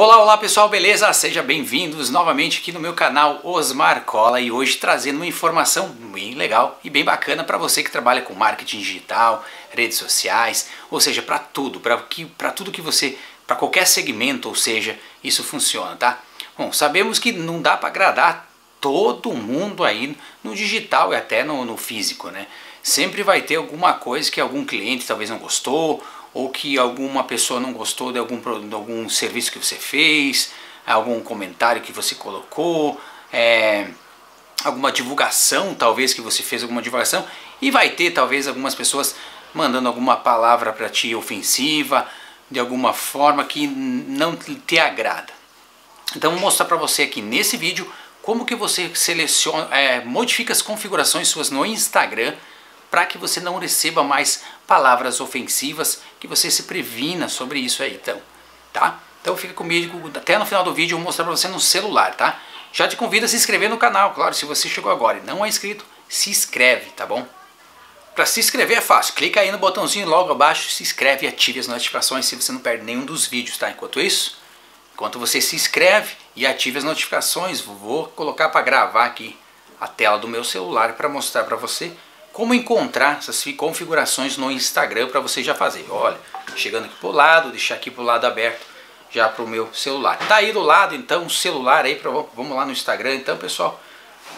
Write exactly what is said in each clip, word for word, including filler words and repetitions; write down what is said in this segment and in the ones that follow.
Olá, olá pessoal, beleza? Sejam bem-vindos novamente aqui no meu canal Osmar Cola e hoje trazendo uma informação bem legal e bem bacana para você que trabalha com marketing digital, redes sociais, ou seja, para tudo, para que, para tudo que você, para qualquer segmento, ou seja, isso funciona, tá? Bom, sabemos que não dá para agradar todo mundo aí no digital e até no, no físico, né? Sempre vai ter alguma coisa que algum cliente talvez não gostou, ou que alguma pessoa não gostou de algum, de algum serviço que você fez, algum comentário que você colocou, é, alguma divulgação talvez que você fez, alguma divulgação, e vai ter talvez algumas pessoas mandando alguma palavra para ti ofensiva, de alguma forma que não te agrada. Então vou mostrar para você aqui nesse vídeo como que você seleciona, é, modifica as configurações suas no Instagram para que você não receba mais palavras ofensivas, que você se previna sobre isso aí, então, tá? Então fica comigo até no final do vídeo, eu vou mostrar para você no celular, tá? Já te convido a se inscrever no canal, claro, se você chegou agora e não é inscrito, se inscreve, tá bom? Para se inscrever é fácil, clica aí no botãozinho logo abaixo, se inscreve e ative as notificações se você não perde nenhum dos vídeos, tá? Enquanto isso, enquanto você se inscreve e ative as notificações, vou colocar para gravar aqui a tela do meu celular para mostrar para você como encontrar essas configurações no Instagram para você já fazer. Olha, chegando aqui pro lado, deixar aqui pro lado aberto já pro meu celular. Tá aí do lado então o celular aí, pra, vamos lá no Instagram então pessoal.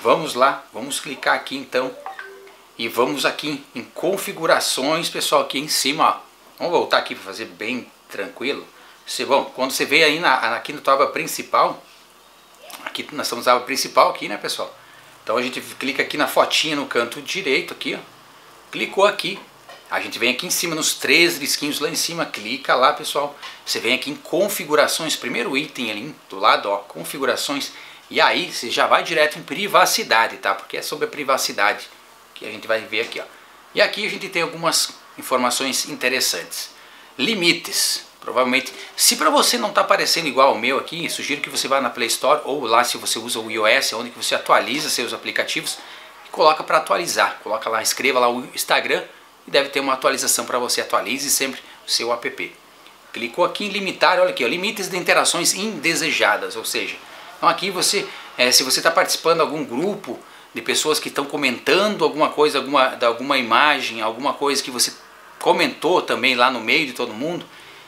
Vamos lá, vamos clicar aqui então e vamos aqui em configurações pessoal aqui em cima. Ó. Vamos voltar aqui para fazer bem tranquilo. Você, bom, quando você vem aí na, aqui na tua aba principal, aqui nós estamos na aba principal aqui, né pessoal? Então a gente clica aqui na fotinha no canto direito, aqui, ó. Clicou aqui, a gente vem aqui em cima, nos três risquinhos lá em cima, clica lá, pessoal. Você vem aqui em configurações, primeiro item ali do lado, ó, configurações. E aí você já vai direto em privacidade, tá? Porque é sobre a privacidade que a gente vai ver aqui, ó. E aqui a gente tem algumas informações interessantes. Limites, provavelmente, se para você não tá aparecendo igual ao meu aqui, sugiro que você vá na Play Store ou lá se você usa o iOS, onde que você atualiza seus aplicativos e coloca para atualizar, coloca lá, escreva lá o Instagram e deve ter uma atualização para você, atualize sempre o seu app. Clicou aqui em limitar, olha aqui, ó, limites de interações indesejadas, ou seja, então aqui você, é, se você está participando de algum grupo de pessoas que estão comentando alguma coisa, alguma, de alguma imagem, alguma coisa que você comentou também lá no meio de todo mundo,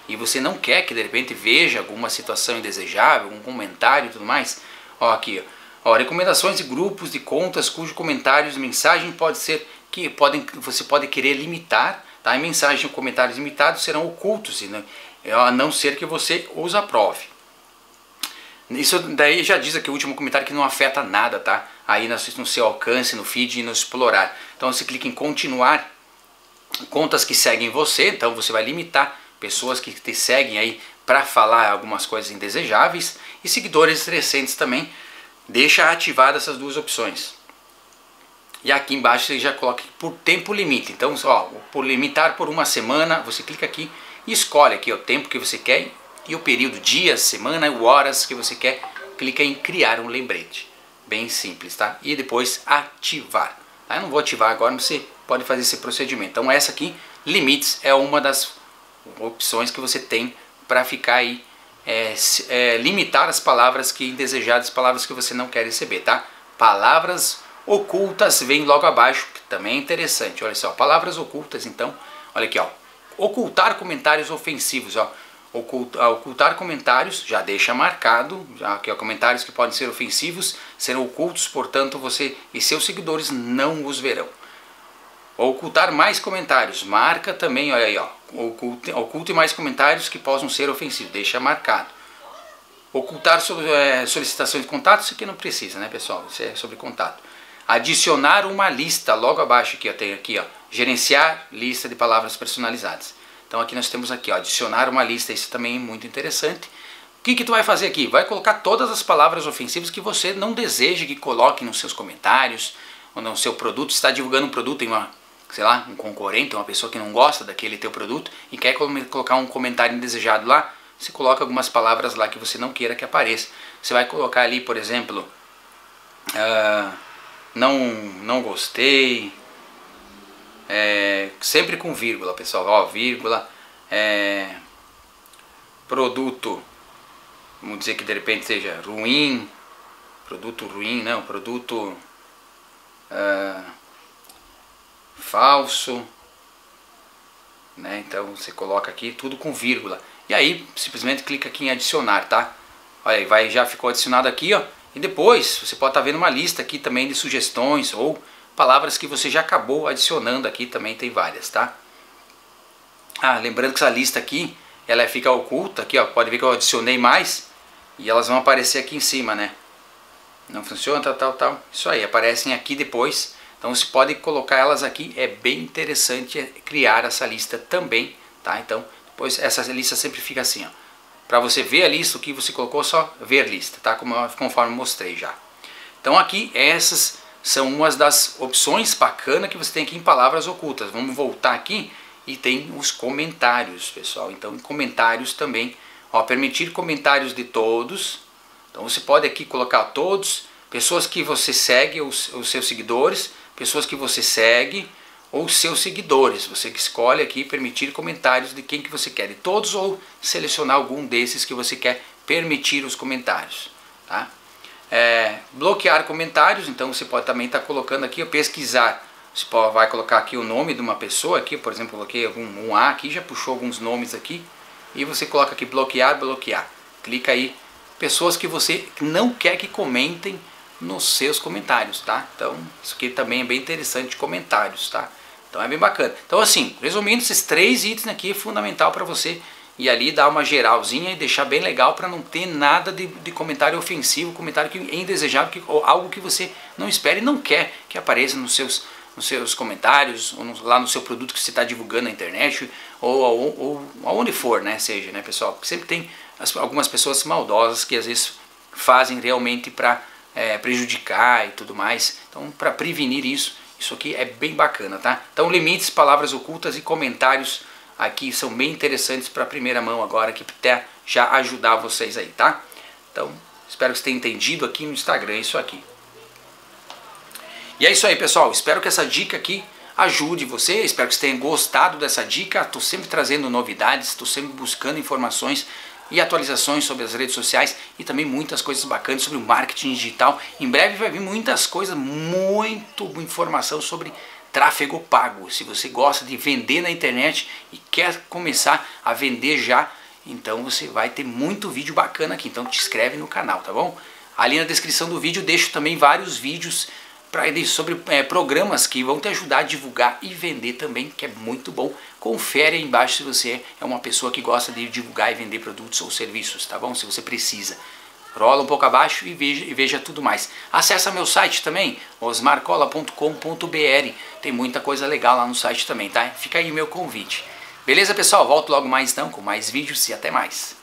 e você não quer que de repente veja alguma situação indesejável, algum comentário e tudo mais, ó aqui, ó, recomendações de grupos de contas cujos comentários, mensagem pode ser que podem, você pode querer limitar, tá? E mensagem ou comentários limitados serão ocultos, né? A não ser que você os aprove. Isso daí já diz aqui o último comentário que não afeta nada, tá? Aí no seu alcance, no feed e no explorar. Então você clica em continuar, contas que seguem você, então você vai limitar pessoas que te seguem aí para falar algumas coisas indesejáveis, e seguidores recentes também, deixa ativada essas duas opções. E aqui embaixo você já coloca por tempo limite, então ó, por limitar por uma semana, você clica aqui e escolhe aqui ó, o tempo que você quer e o período, dias, semana e horas que você quer, clica em criar um lembrete, bem simples, tá? E depois ativar, tá? Eu não vou ativar agora, mas você pode fazer esse procedimento. Então essa aqui, limites, é uma das opções que você tem para ficar aí, é, é, limitar as palavras que indesejadas, palavras que você não quer receber, tá? Palavras ocultas vem logo abaixo, que também é interessante, olha só, palavras ocultas então, olha aqui ó, ocultar comentários ofensivos, ó, ocultar, ocultar comentários, já deixa marcado, já aqui ó, comentários que podem ser ofensivos, serão ocultos, portanto você e seus seguidores não os verão. Ocultar mais comentários, marca também, olha aí, ó, oculte, oculte mais comentários que possam ser ofensivos, deixa marcado. Ocultar so, é, solicitações de contato, isso aqui não precisa, né pessoal, isso é sobre contato. Adicionar uma lista, logo abaixo aqui, ó, tem aqui, ó, gerenciar lista de palavras personalizadas. Então aqui nós temos aqui, ó, adicionar uma lista, isso também é muito interessante. O que que tu vai fazer aqui? Vai colocar todas as palavras ofensivas que você não deseja que coloque nos seus comentários, ou no seu produto, está divulgando um produto em uma, sei lá, um concorrente, uma pessoa que não gosta daquele teu produto e quer colocar um comentário indesejado lá, você coloca algumas palavras lá que você não queira que apareça. Você vai colocar ali, por exemplo, uh, não, não gostei, é, sempre com vírgula, pessoal, ó, vírgula, é, produto Vamos dizer que de repente seja ruim, produto ruim, não, produto ah, falso, né? Então você coloca aqui tudo com vírgula. E aí simplesmente clica aqui em adicionar, tá? Olha aí, vai, já ficou adicionado aqui, ó. E depois você pode estar vendo uma lista aqui também de sugestões ou palavras que você já acabou adicionando aqui, também tem várias, tá? Ah, lembrando que essa lista aqui, ela fica oculta aqui, ó, pode ver que eu adicionei mais e elas vão aparecer aqui em cima, né? Não funciona, tal, tal, tal. Isso aí, aparecem aqui depois. Então você pode colocar elas aqui, é bem interessante criar essa lista também, tá? Então, depois essa lista sempre fica assim, ó. Para você ver a lista, o que você colocou, só ver lista, tá? Como, conforme mostrei já. Então aqui, essas são umas das opções bacanas que você tem aqui em palavras ocultas. Vamos voltar aqui. E tem os comentários, pessoal. Então, comentários também. Ó, permitir comentários de todos. Então, você pode aqui colocar todos. Pessoas que você segue, os, os seus seguidores. Pessoas que você segue ou seus seguidores. Você que escolhe aqui permitir comentários de quem que você quer. De todos, ou selecionar algum desses que você quer permitir os comentários. Tá? É, bloquear comentários. Então, você pode também estar tá colocando aqui, ó, pesquisar. Você vai colocar aqui o nome de uma pessoa aqui, por exemplo, coloquei um, um A aqui, já puxou alguns nomes aqui. E você coloca aqui bloquear, bloquear. Clica aí, pessoas que você não quer que comentem nos seus comentários, tá? Então, isso aqui também é bem interessante, comentários, tá? Então é bem bacana. Então assim, resumindo, esses três itens aqui é fundamental para você ir ali dar uma geralzinha e deixar bem legal para não ter nada de, de comentário ofensivo, comentário que é indesejável, que, ou algo que você não espera e não quer que apareça nos seus nos seus comentários, ou no, lá no seu produto que você está divulgando na internet, ou, ou, ou aonde for, né, seja, né, pessoal? Porque sempre tem as, algumas pessoas maldosas que às vezes fazem realmente para é, prejudicar e tudo mais. Então, para prevenir isso, isso aqui é bem bacana, tá? Então, limites, palavras ocultas e comentários aqui são bem interessantes para a primeira mão agora, que até já ajudar vocês aí, tá? Então, espero que vocês tenham entendido aqui no Instagram isso aqui. E é isso aí, pessoal, espero que essa dica aqui ajude você, espero que vocês tenham gostado dessa dica. Estou sempre trazendo novidades, estou sempre buscando informações e atualizações sobre as redes sociais e também muitas coisas bacanas sobre o marketing digital. Em breve vai vir muitas coisas, muito informação sobre tráfego pago. Se você gosta de vender na internet e quer começar a vender já, então você vai ter muito vídeo bacana aqui, então te inscreve no canal, tá bom? Ali na descrição do vídeo eu deixo também vários vídeos sobre é, programas que vão te ajudar a divulgar e vender também, que é muito bom. Confere aí embaixo se você é uma pessoa que gosta de divulgar e vender produtos ou serviços, tá bom? Se você precisa. Rola um pouco abaixo e veja, e veja tudo mais. Acesse meu site também, osmar cola ponto com ponto br. Tem muita coisa legal lá no site também, tá? Fica aí o meu convite. Beleza, pessoal? Volto logo mais então com mais vídeos e até mais.